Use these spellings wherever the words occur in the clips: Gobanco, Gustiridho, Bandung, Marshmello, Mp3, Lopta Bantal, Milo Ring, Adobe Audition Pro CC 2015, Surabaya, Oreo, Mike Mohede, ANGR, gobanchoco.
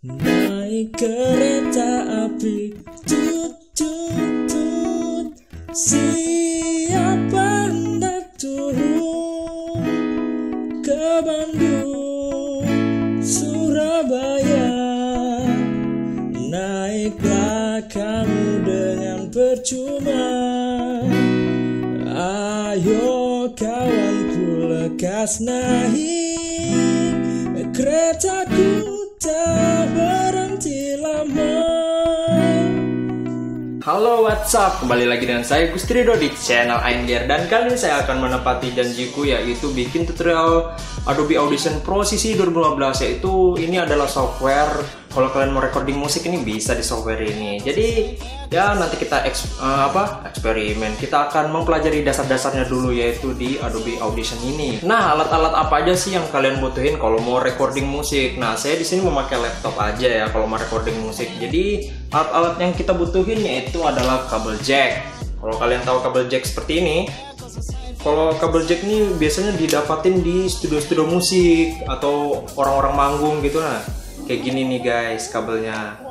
Naik kereta api, tut tut tut, siapa hendak turun ke Bandung, Surabaya? Naiklah kamu dengan percuma, ayo kawanku lekas naik, keretaku tak berhenti lama. Halo, what's up? Kembali lagi dengan saya Gustiridho di channel ANGR. Dan kali ini saya akan menepati janjiku, yaitu bikin tutorial Adobe Audition Pro CC 2015. Yaitu ini adalah software, kalau kalian mau recording musik ini bisa di software ini. Jadi ya nanti kita eksperimen. Kita akan mempelajari dasar-dasarnya dulu, yaitu di Adobe Audition ini. Nah, alat-alat apa aja sih yang kalian butuhin kalau mau recording musik? Nah, saya di sini memakai laptop aja ya kalau mau recording musik. Jadi alat-alat yang kita butuhin yaitu adalah kabel jack. Kalau kalian tahu kabel jack seperti ini, kalau kabel jack ini biasanya didapatin di studio-studio musik atau orang-orang manggung gitu. Nah, kayak gini nih guys kabelnya.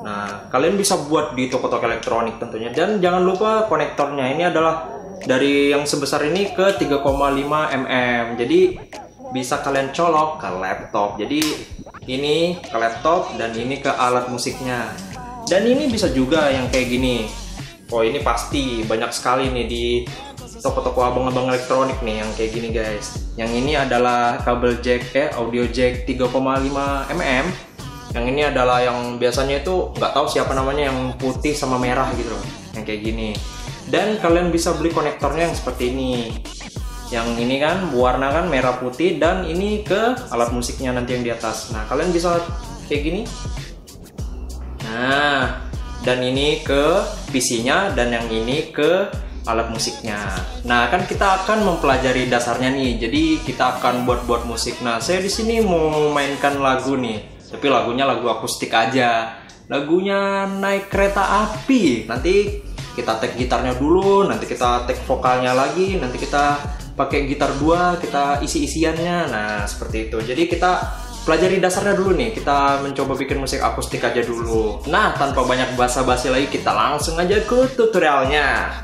Nah, kalian bisa buat di toko-toko elektronik tentunya. Dan jangan lupa konektornya ini adalah dari yang sebesar ini ke 3,5 mm. Jadi bisa kalian colok ke laptop. Jadi ini ke laptop dan ini ke alat musiknya. Dan ini bisa juga yang kayak gini. Oh, ini pasti banyak sekali nih di toko-toko abang-abang elektronik nih yang kayak gini guys. Yang ini adalah kabel jack, audio jack 3,5 mm. Yang ini adalah yang biasanya itu nggak tahu siapa namanya, yang putih sama merah gitu loh, yang kayak gini. Dan kalian bisa beli konektornya yang seperti ini. Yang ini kan berwarna kan merah putih, dan ini ke alat musiknya nanti yang di atas. Nah, kalian bisa kayak gini. Nah, dan ini ke PC-nya dan yang ini ke alat musiknya. Nah, kan kita akan mempelajari dasarnya nih. Jadi kita akan buat musik. Nah, saya di sini mau mainkan lagu nih. Tapi lagunya lagu akustik aja. Lagunya Naik Kereta Api. Nanti kita tag gitarnya dulu, nanti kita tag vokalnya lagi, nanti kita pakai gitar dua, kita isi-isiannya. Nah, seperti itu. Jadi kita pelajari dasarnya dulu nih, kita mencoba bikin musik akustik aja dulu. Nah, tanpa banyak basa-basi lagi, kita langsung aja ke tutorialnya.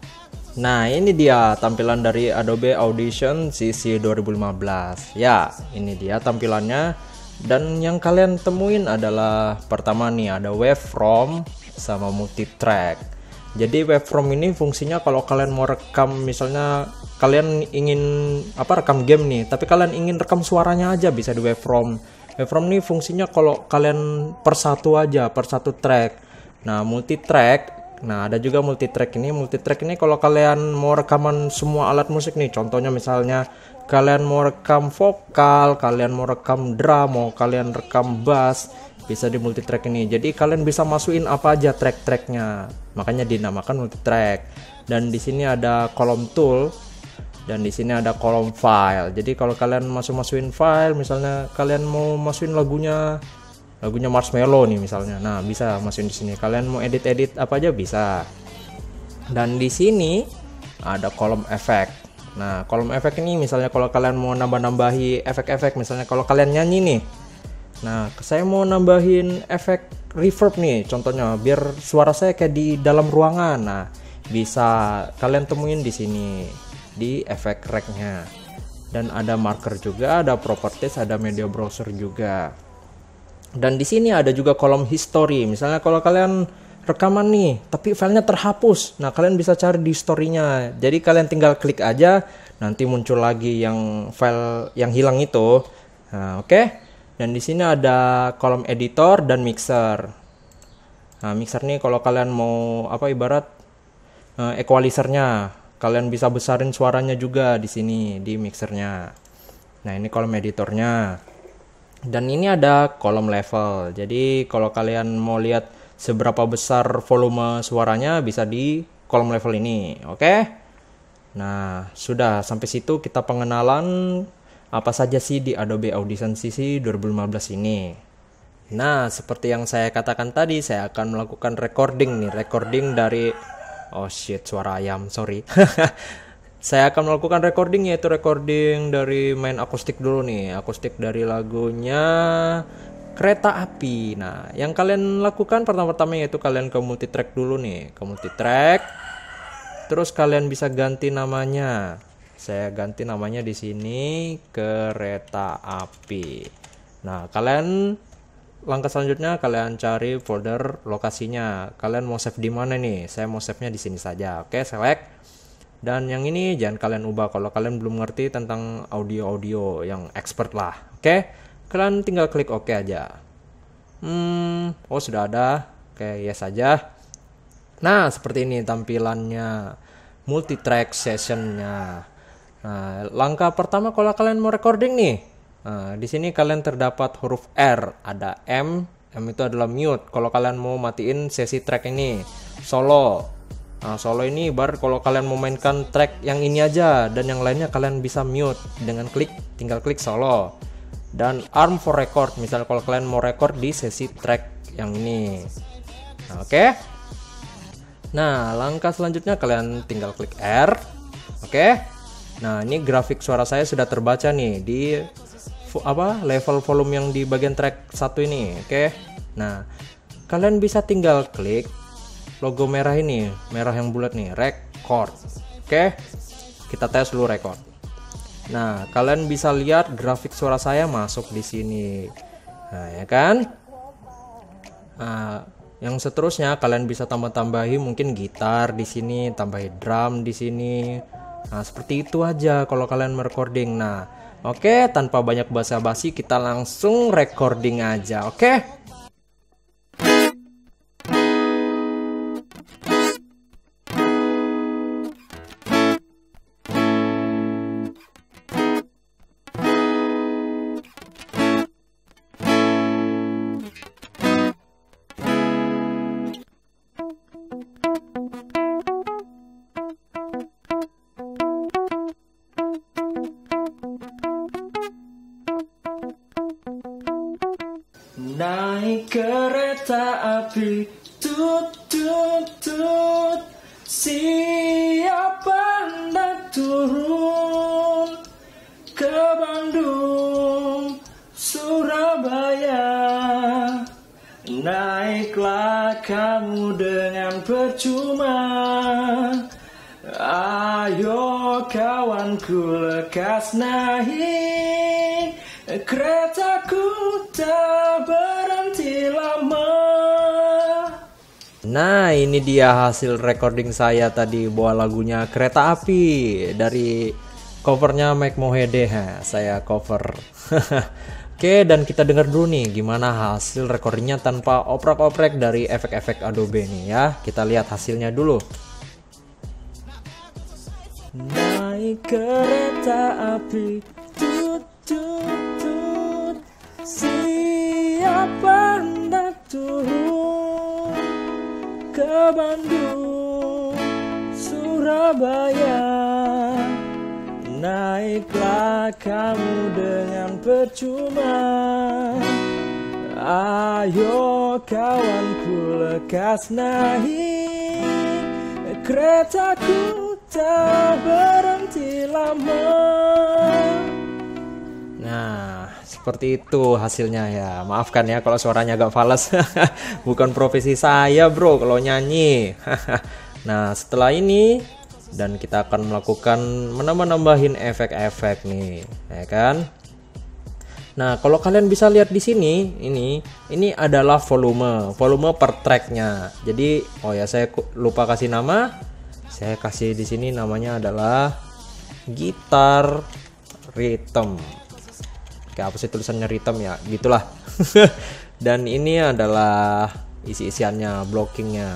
Nah, ini dia tampilan dari Adobe Audition CC 2015. Ya, ini dia tampilannya. Dan yang kalian temuin adalah pertama nih ada waveform sama multitrack. Jadi waveform ini fungsinya kalau kalian mau rekam, misalnya kalian ingin rekam game nih, tapi kalian ingin rekam suaranya aja bisa di waveform. Waveform ini fungsinya kalau kalian persatu aja, persatu track. Nah, multitrack, nah ada juga multitrack ini. Multitrack ini kalau kalian mau rekaman semua alat musik nih, contohnya misalnya kalian mau rekam vokal, kalian mau rekam drum, mau kalian rekam bass, bisa di multitrack ini. Jadi kalian bisa masukin apa aja track-tracknya. Makanya dinamakan multitrack. Dan di sini ada kolom tool. Dan di sini ada kolom file. Jadi kalau kalian masukin file, misalnya kalian mau masukin lagunya Marshmello nih misalnya. Nah, bisa masukin di sini. Kalian mau edit-edit apa aja bisa. Dan di sini ada kolom efek. Nah, kolom efek ini misalnya kalau kalian mau nambah-nambahi efek-efek, misalnya kalau kalian nyanyi nih. Nah, saya mau nambahin efek reverb nih contohnya biar suara saya kayak di dalam ruangan. Nah, bisa kalian temuin di sini, di efek rack-nya. Dan ada marker juga, ada properties, ada media browser juga. Dan di sini ada juga kolom history. Misalnya kalau kalian rekaman nih, tapi filenya terhapus. Nah, kalian bisa cari di story-nya. Jadi kalian tinggal klik aja, nanti muncul lagi yang file yang hilang itu. Nah, oke. Dan di sini ada kolom editor dan mixer. Nah, mixer nih kalau kalian mau equalizer-nya. Kalian bisa besarin suaranya juga di sini di mixernya. Nah, ini kolom editornya. Dan ini ada kolom level. Jadi kalau kalian mau lihat seberapa besar volume suaranya bisa di kolom level ini. Oke. Nah, sudah sampai situ kita pengenalan apa saja sih di Adobe Audition CC 2015 ini. Nah, seperti yang saya katakan tadi, saya akan melakukan recording nih, recording dari suara ayam, sorry. Saya akan melakukan recording, yaitu recording dari main akustik dulu nih. Akustik dari lagunya kereta api. Nah, yang kalian lakukan pertama-tama yaitu kalian ke multitrack dulu nih, ke multitrack. Terus kalian bisa ganti namanya. Saya ganti namanya di sini kereta api. Nah, kalian langkah selanjutnya kalian cari folder lokasinya. Kalian mau save di mana nih? Saya mau save-nya di sini saja. Oke, select. Dan yang ini jangan kalian ubah kalau kalian belum ngerti tentang audio-audio yang expert lah. Oke. Kalian tinggal klik OK aja. Oh sudah ada. Oke, yes aja. Nah, seperti ini tampilannya multitrack sessionnya. Nah, langkah pertama kalau kalian mau recording nih. Nah, di sini kalian terdapat huruf R, ada M. M itu adalah mute. Kalau kalian mau matiin sesi track ini, solo. Nah, solo ini bar kalau kalian memainkan track yang ini aja dan yang lainnya kalian bisa mute dengan klik tinggal klik solo. Dan arm for record, misalnya kalau kalian mau record di sesi track yang ini. Nah, oke. Nah, langkah selanjutnya kalian tinggal klik R. Oke. Nah, ini grafik suara saya sudah terbaca nih di level volume yang di bagian track 1 ini. Oke. Nah, kalian bisa tinggal klik logo merah ini, merah yang bulat nih, record. Oke. Kita tes dulu record. Nah, kalian bisa lihat grafik suara saya masuk di sini. Nah, ya kan? Nah, yang seterusnya kalian bisa tambah-tambahi mungkin gitar di sini, tambahin drum di sini. Nah, seperti itu aja kalau kalian merecording. Nah, oke, tanpa banyak basa-basi kita langsung recording aja, oke? Naik kereta api, tut tut tut, siapa hendak turun ke Bandung, Surabaya? Naiklah kamu dengan percuma, ayo kawanku lekas naik, keretaku tak berhenti lama. Nah, ini dia hasil recording saya tadi bawa lagunya Kereta Api dari covernya Mike Mohede. Saya cover. Oke, dan kita dengar dulu nih gimana hasil recordingnya tanpa oprek-oprek dari efek-efek Adobe nih ya. Kita lihat hasilnya dulu. Naik kereta api, tut tut tut, siapa hendak turun ke Bandung, Surabaya? Naiklah kamu dengan percuma, ayo kawanku lekas naik, keretaku tak berhenti lama. Nah, seperti itu hasilnya ya. Maafkan ya kalau suaranya agak fals. Bukan profesi saya bro kalau nyanyi. Nah, setelah ini dan kita akan melakukan menambah-nambahin efek-efek nih, ya kan? Nah, kalau kalian bisa lihat di sini, ini adalah volume per tracknya. Jadi, oh ya saya lupa kasih nama. Saya kasih di sini namanya adalah gitar rhythm. Oke, apa sih tulisannya rhythm ya? Gitulah. Dan ini adalah isi-isiannya, blockingnya.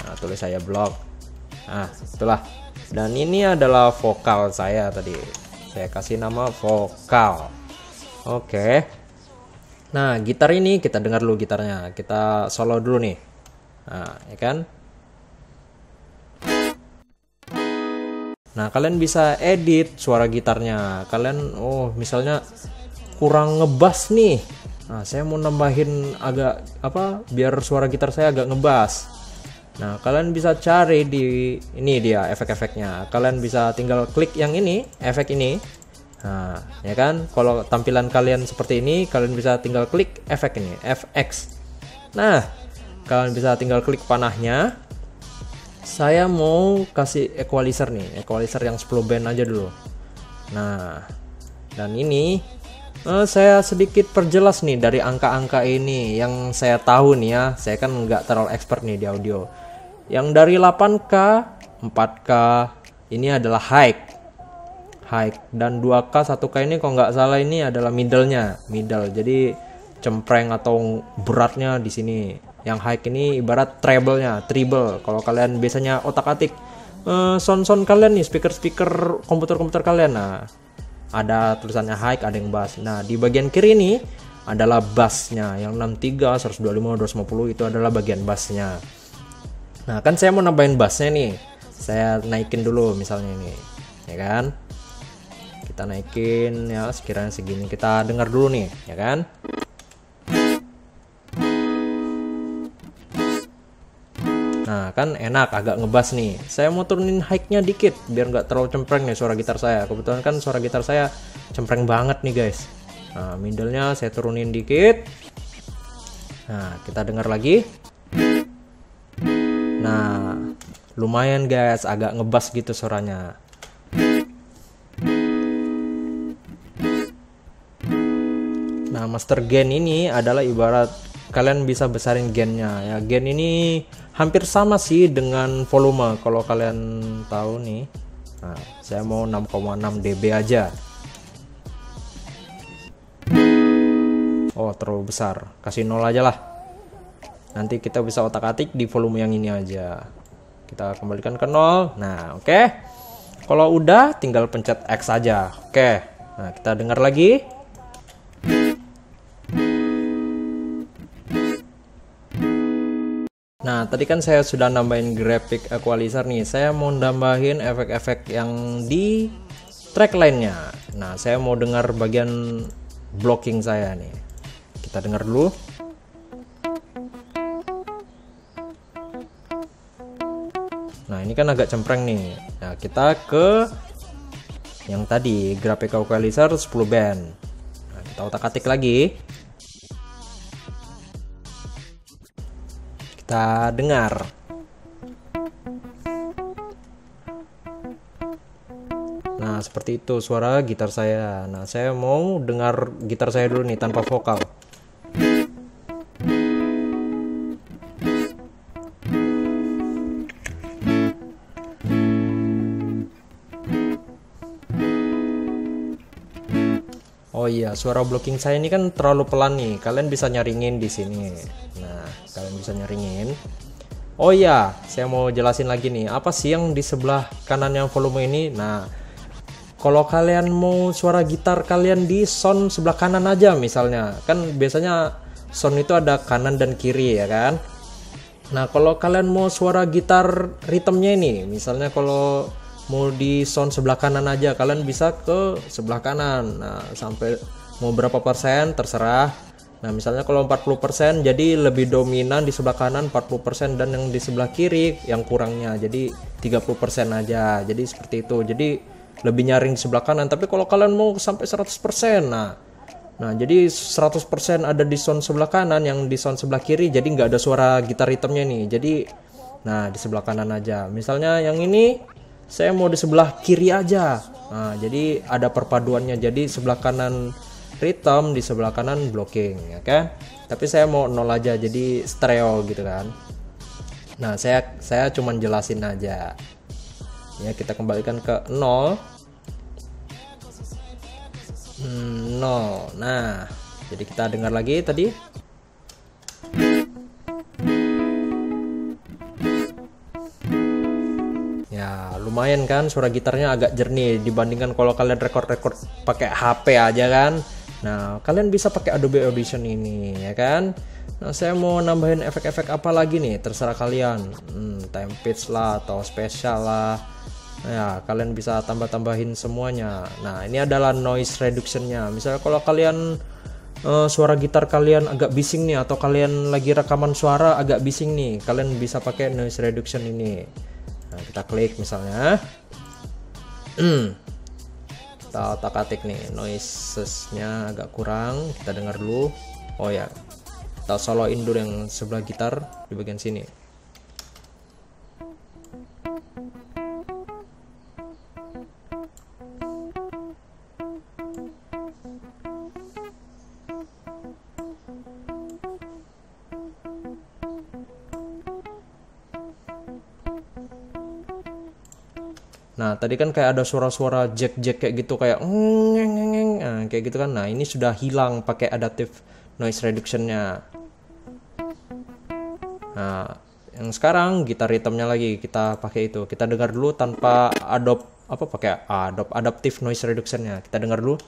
Nah, tulis saya block. Nah, itulah. Dan ini adalah vokal saya tadi. Saya kasih nama vokal. Oke. Nah, gitar ini kita dengar dulu gitarnya. Kita solo dulu nih. Nah, ya kan? Nah, kalian bisa edit suara gitarnya. Kalian misalnya kurang ngebass nih. Nah, saya mau nambahin agak biar suara gitar saya agak ngebass. Nah, kalian bisa cari di ini dia efek-efeknya. Kalian bisa tinggal klik yang ini, efek ini. Nah, ya kan, kalau tampilan kalian seperti ini, kalian bisa tinggal klik efek ini, FX. Nah, kalian bisa tinggal klik panahnya. Saya mau kasih equalizer nih, equalizer yang 10 band aja dulu. Nah, dan ini saya sedikit perjelas nih dari angka-angka ini yang saya tahu nih ya. Saya kan nggak terlalu expert nih di audio. Yang dari 8K, 4K ini adalah high, dan 2K 1K ini kalau nggak salah ini adalah middle, jadi cempreng atau beratnya di sini. Yang high ini ibarat treble. Kalau kalian biasanya otak-atik sound kalian nih, speaker komputer kalian, nah ada tulisannya high, ada yang bass. Nah, di bagian kiri ini adalah bassnya yang 63, 125, 250 itu adalah bagian bassnya. Nah, kan saya mau nambahin bassnya nih, saya naikin dulu misalnya ini, ya kan? Kita naikin ya sekiranya segini, kita dengar dulu nih, ya kan? Nah, kan enak, agak ngebass nih. Saya mau turunin high-nya dikit biar nggak terlalu cempreng nih suara gitar saya. Kebetulan kan suara gitar saya cempreng banget nih, guys. Nah, middle-nya saya turunin dikit. Nah, kita dengar lagi. Nah, lumayan guys, agak ngebass gitu suaranya. Nah, master gain ini adalah ibarat kalian bisa besarin gainnya ya. Gain ini hampir sama sih dengan volume kalau kalian tahu nih. Nah, saya mau 6,6 dB aja. Oh, terlalu besar, kasih 0 aja lah. Nanti kita bisa otak-atik di volume yang ini aja. Kita kembalikan ke 0. Nah, oke. Kalau udah tinggal pencet X aja. Oke. Nah, kita dengar lagi. Nah, tadi kan saya sudah nambahin graphic equalizer nih. Saya mau nambahin efek-efek yang di track lainnya. Nah, saya mau dengar bagian blocking saya nih. Kita dengar dulu. Nah, ini kan agak cempreng nih. Nah, kita ke yang tadi, graphic equalizer 10 band. Nah, kita otak-atik lagi. Kita dengar. Nah, seperti itu suara gitar saya. Nah, saya mau dengar gitar saya dulu nih tanpa vokal. Oh iya, suara blocking saya ini kan terlalu pelan nih. Kalian bisa nyaringin di sini. Nah, kalian bisa nyaringin. Oh iya, saya mau jelasin lagi nih. Apa sih yang di sebelah kanan yang volume ini? Nah, kalau kalian mau suara gitar kalian di sound sebelah kanan aja misalnya. Kan biasanya sound itu ada kanan dan kiri ya kan. Nah, kalau kalian mau suara gitar ritmenya ini, misalnya kalau mau di sound sebelah kanan aja, kalian bisa ke sebelah kanan. Nah, sampai mau berapa persen terserah. Nah, misalnya kalau 40% jadi lebih dominan di sebelah kanan 40%, dan yang di sebelah kiri yang kurangnya jadi 30% aja. Jadi seperti itu, jadi lebih nyaring di sebelah kanan. Tapi kalau kalian mau sampai 100%, nah jadi 100% ada di sound sebelah kanan, yang di sound sebelah kiri jadi nggak ada suara gitar ritmenya nih. Jadi nah di sebelah kanan aja. Misalnya yang ini saya mau di sebelah kiri aja. Nah, jadi ada perpaduannya. Jadi sebelah kanan rhythm, di sebelah kanan blocking, ya kan? Tapi saya mau 0 aja, jadi stereo gitu kan. Nah, saya cuman jelasin aja. Ya, kita kembalikan ke 0. 0. Nah, jadi kita dengar lagi tadi. Lumayan kan suara gitarnya agak jernih dibandingkan kalau kalian record pakai HP aja kan. Nah, kalian bisa pakai Adobe Audition ini ya kan. Nah, saya mau nambahin efek-efek apa lagi nih, terserah kalian. Time pitch lah atau spesial lah. Nah, kalian bisa tambah-tambahin semuanya. Nah, ini adalah noise reduction-nya. Misalnya kalau kalian suara gitar kalian agak bising nih, atau kalian lagi rekaman suara agak bising nih, kalian bisa pakai noise reduction ini. Nah, kita klik misalnya. kita otak-atik nih, noisesnya agak kurang, kita dengar dulu. Oh ya, kita soloin dulu yang sebelah gitar di bagian sini. Nah, tadi kan kayak ada suara-suara jack-jack kayak gitu, kayak nah, kayak gitu kan. Nah, ini sudah hilang pakai adaptive noise reduction-nya. Nah, yang sekarang gitar rhythm-nya lagi kita pakai itu. Kita dengar dulu tanpa adaptive noise reduction-nya. Kita dengar dulu.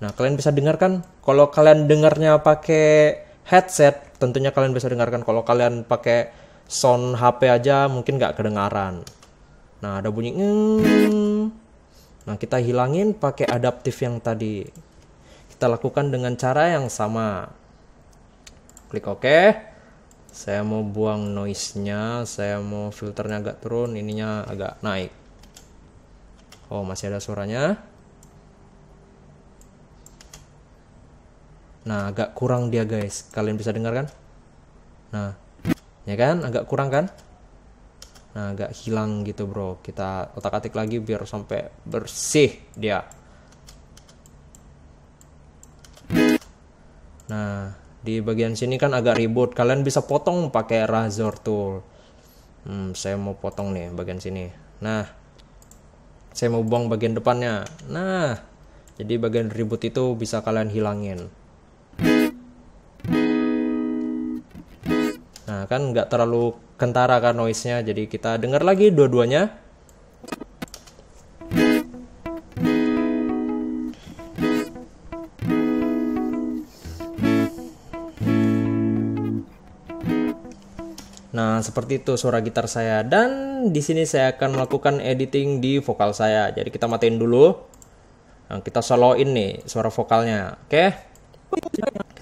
Nah, kalian bisa dengarkan. Kalau kalian dengarnya pakai headset, tentunya kalian bisa dengarkan. Kalau kalian pakai sound HP aja mungkin nggak kedengaran. Nah, ada bunyi ngeng. Nah, kita hilangin pakai adaptif yang tadi. Kita lakukan dengan cara yang sama. Klik OK. Saya mau buang noise-nya. Saya mau filternya agak turun, ininya agak naik. Oh, masih ada suaranya. Nah, agak kurang dia, guys. Kalian bisa dengar kan? Nah, ya kan? Agak kurang kan? Nah, agak hilang gitu, bro. Kita otak-atik lagi biar sampai bersih dia. Nah, di bagian sini kan agak ribut. Kalian bisa potong pakai razor tool. Saya mau potong nih bagian sini. Nah, saya mau buang bagian depannya. Nah, jadi bagian ribut itu bisa kalian hilangin. Nah, kan nggak terlalu kentara kan noise-nya, jadi kita dengar lagi dua-duanya. Nah, seperti itu suara gitar saya, dan di sini saya akan melakukan editing di vokal saya. Jadi kita matiin dulu. Nah, kita soloin nih suara vokalnya. Oke.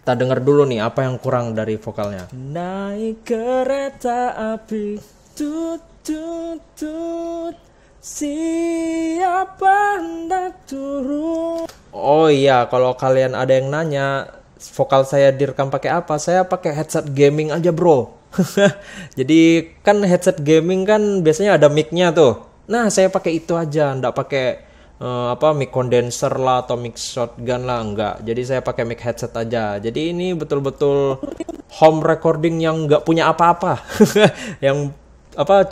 Kita dengar dulu nih apa yang kurang dari vokalnya. Naik kereta api, tut tut tut, siapa hendak turun. Oh iya, kalau kalian ada yang nanya vokal saya direkam pakai apa, saya pakai headset gaming aja, bro. Jadi kan headset gaming kan biasanya ada mic-nya tuh. Nah, saya pakai itu aja, ndak pakai mic condenser lah atau mic shotgun lah, enggak. Jadi saya pakai mic headset aja. Jadi ini betul-betul home recording yang enggak punya apa-apa. Yang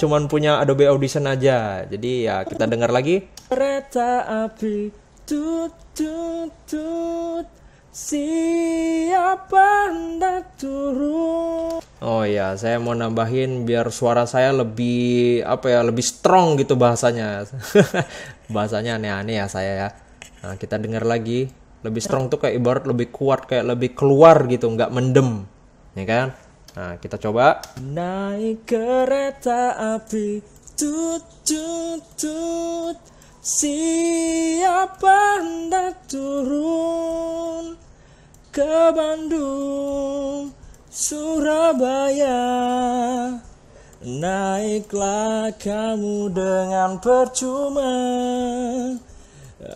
cuman punya Adobe Audition aja. Jadi ya kita dengar lagi. Kereta api tut tut tut, siapa hendak turun. Oh ya, saya mau nambahin biar suara saya lebih lebih strong gitu bahasanya. Bahasanya aneh-aneh ya saya ya. Nah, kita dengar lagi. Lebih strong tuh kayak ibarat lebih kuat, kayak lebih keluar gitu, nggak mendem, ya kan? Nah, kita coba. Naik kereta api, tut tut tut, siapa hendak turun ke Bandung, Surabaya. Naiklah kamu dengan percuma,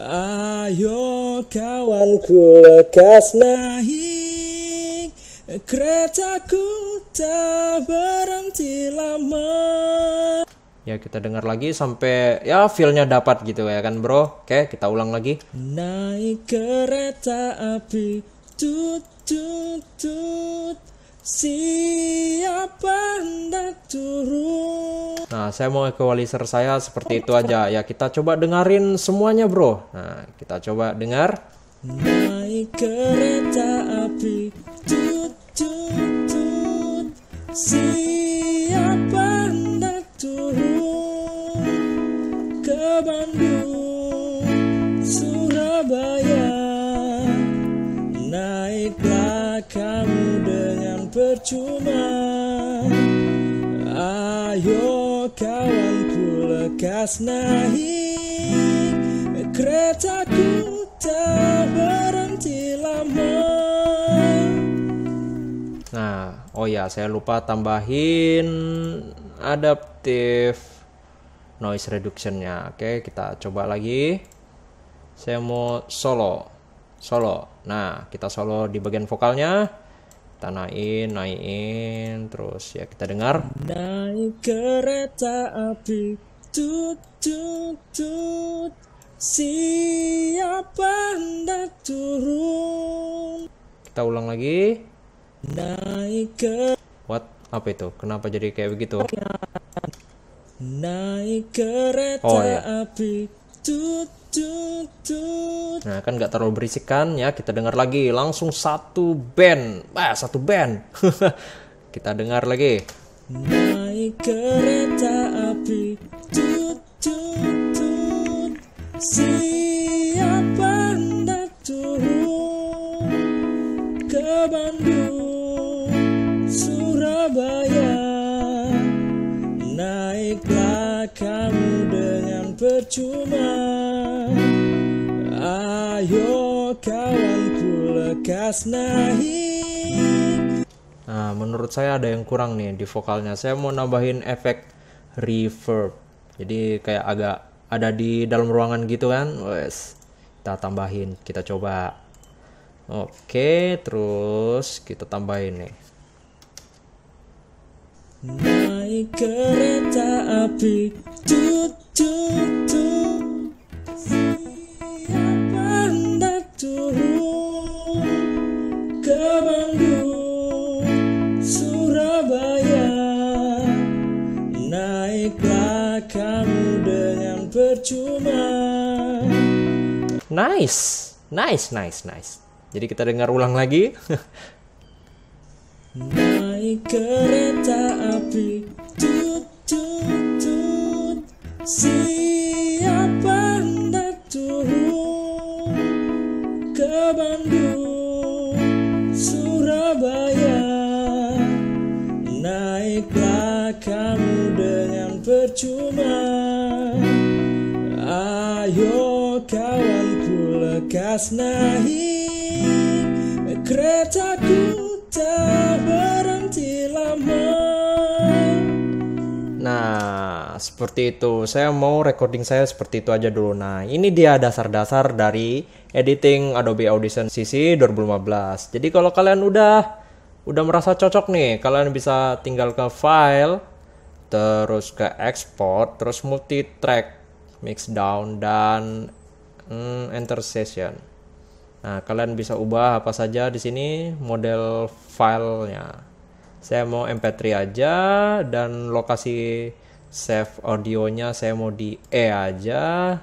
ayo kawanku lekas naik, keretaku tak berhenti lama. Ya, kita dengar lagi sampai ya feel-nya dapat gitu ya kan, bro. Oke, kita ulang lagi. Naik kereta api, tut tut tut, siapa hendak turun. Nah, saya mau equalizer saya seperti itu aja. Ya, kita coba dengerin semuanya, bro. Nah, kita coba dengar. Naik kereta api, tut tut tut, siapa hendak turun ke Bandung, Surabaya. Naiklah kamu dengan percuma, ayo kawanku lekas naik, keretaku tak berhenti lama. Nah, oh ya, saya lupa tambahin adaptive noise reduction-nya. Oke, kita coba lagi. saya mau solo. Nah, kita solo di bagian vokalnya, kita naikin terus ya, kita dengar. Naik kereta api, tut tut tut, siapa hendak turun. Kita ulang lagi. Naik kereta. What? Apa itu? Kenapa jadi kayak begitu? Naik kereta api, tut tut tut. Nah, kan nggak terlalu berisik kan ya, kita dengar lagi langsung satu band. Satu band. Kita dengar lagi. Naik kereta api, tut tut tut, siapa hendak turun ke Bandung Surabaya. Naiklah kamu dengan percuma, ayo kawanku lekas naik. Nah, menurut saya ada yang kurang nih di vokalnya. Saya mau nambahin efek reverb. Jadi kayak agak ada di dalam ruangan gitu kan. Wes, kita tambahin, kita coba. Oke, terus kita tambahin nih. Naik kereta api, tut tut tut, siapa hendak turun ke Bandung Surabaya. Naiklah kamu dengan percuma. Nice. Jadi kita dengar ulang lagi. Naik kereta api, tut tut tut, siapa hendak turun ke Bandung Surabaya. Naiklah kamu dengan percuma, ayo kawanku lekas naik. Keretaku tak berhenti lama. Nah, seperti itu. Saya mau recording saya seperti itu aja dulu. Nah, ini dia dasar-dasar dari editing Adobe Audition CC 2015. Jadi kalau kalian udah merasa cocok nih, kalian bisa tinggal ke file, terus ke export, terus multitrack, mix down, dan enter session. Nah, kalian bisa ubah apa saja di sini model filenya. Saya mau MP3 aja, dan lokasi save audionya saya mau di E aja.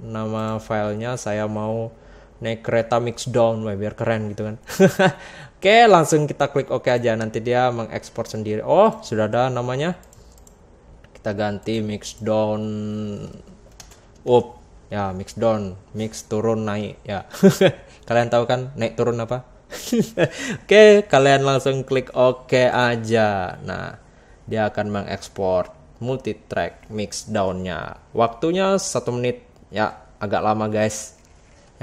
Nama filenya saya mau naik kereta mix down, biar keren gitu kan. Oke, langsung kita klik OK aja, nanti dia mengekspor sendiri. Oh, sudah ada namanya. Kita ganti mix down up. Ya, mix down, mix turun naik ya. Kalian tahu kan naik turun apa? Oke, kalian langsung klik OK aja. Nah, dia akan mengekspor multitrack mix down-nya. Waktunya 1 menit ya, agak lama guys.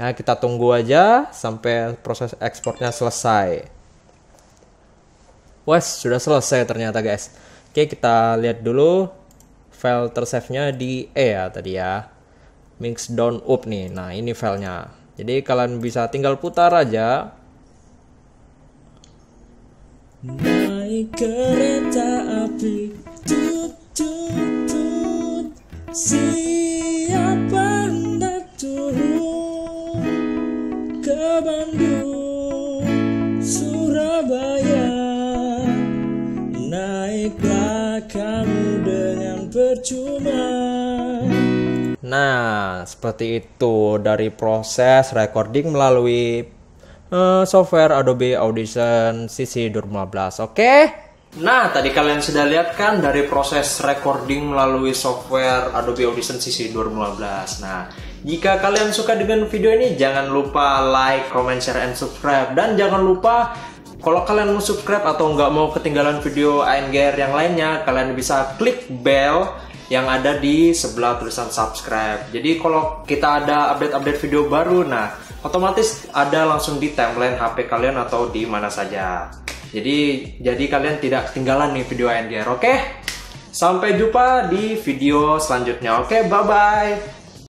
Ya, kita tunggu aja sampai proses ekspornya selesai. Wes, sudah selesai ternyata guys. Oke, kita lihat dulu file tersave-nya di E ya tadi ya. Mix down up nih. Nah, ini filenya. Jadi kalian bisa tinggal putar aja. Naik kereta api, tut tut tut, siapa hendak turun ke Bandung Surabaya. Naiklah kamu dengan percuma. Nah, seperti itu dari proses recording melalui software Adobe Audition CC 2015. Oke? Nah, tadi kalian sudah lihat kan dari proses recording melalui software Adobe Audition CC 2015. Nah, jika kalian suka dengan video ini, jangan lupa like, comment, share, and subscribe. Dan jangan lupa, kalau kalian mau subscribe atau nggak mau ketinggalan video ANGR yang lainnya, kalian bisa klik bell yang ada di sebelah tulisan subscribe. Jadi kalau kita ada update-update video baru, nah otomatis ada langsung di timeline HP kalian atau di mana saja. Jadi kalian tidak ketinggalan nih video ANGR, oke? Sampai jumpa di video selanjutnya, oke? Bye-bye!